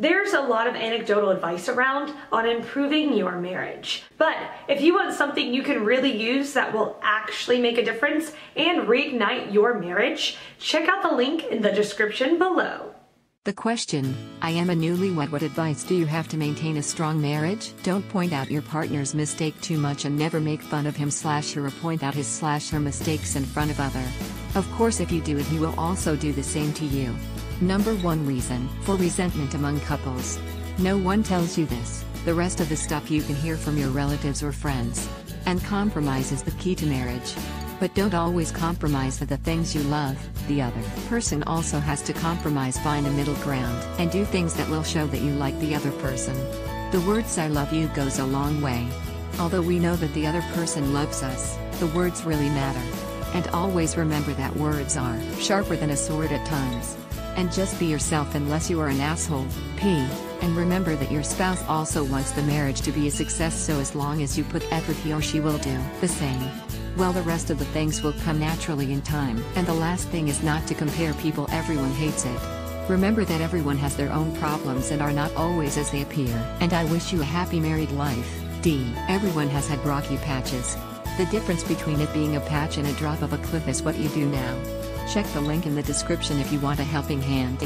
There's a lot of anecdotal advice around on improving your marriage, but if you want something you can really use that will actually make a difference and reignite your marriage, check out the link in the description below. The question, I am a newlywed, what advice do you have to maintain a strong marriage? Don't point out your partner's mistake too much and never make fun of him/her or point out his/her mistakes in front of other. Of course, if you do it, he will also do the same to you. Number 1 reason for resentment among couples. No one tells you this, the rest of the stuff you can hear from your relatives or friends. And compromise is the key to marriage. But don't always compromise for the things you love. The other person also has to compromise, find a middle ground, and do things that will show that you like the other person. The words I love you goes a long way. Although we know that the other person loves us, the words really matter. And always remember that words are sharper than a sword at times. And just be yourself unless you are an asshole. And remember that your spouse also wants the marriage to be a success, so as long as you put effort, he or she will do the same. Well, the rest of the things will come naturally in time. And the last thing is not to compare people. Everyone hates it. Remember that everyone has their own problems and are not always as they appear. And I wish you a happy married life. Everyone has had rocky patches. The difference between it being a patch and a drop of a cliff is what you do now. Check the link in the description if you want a helping hand.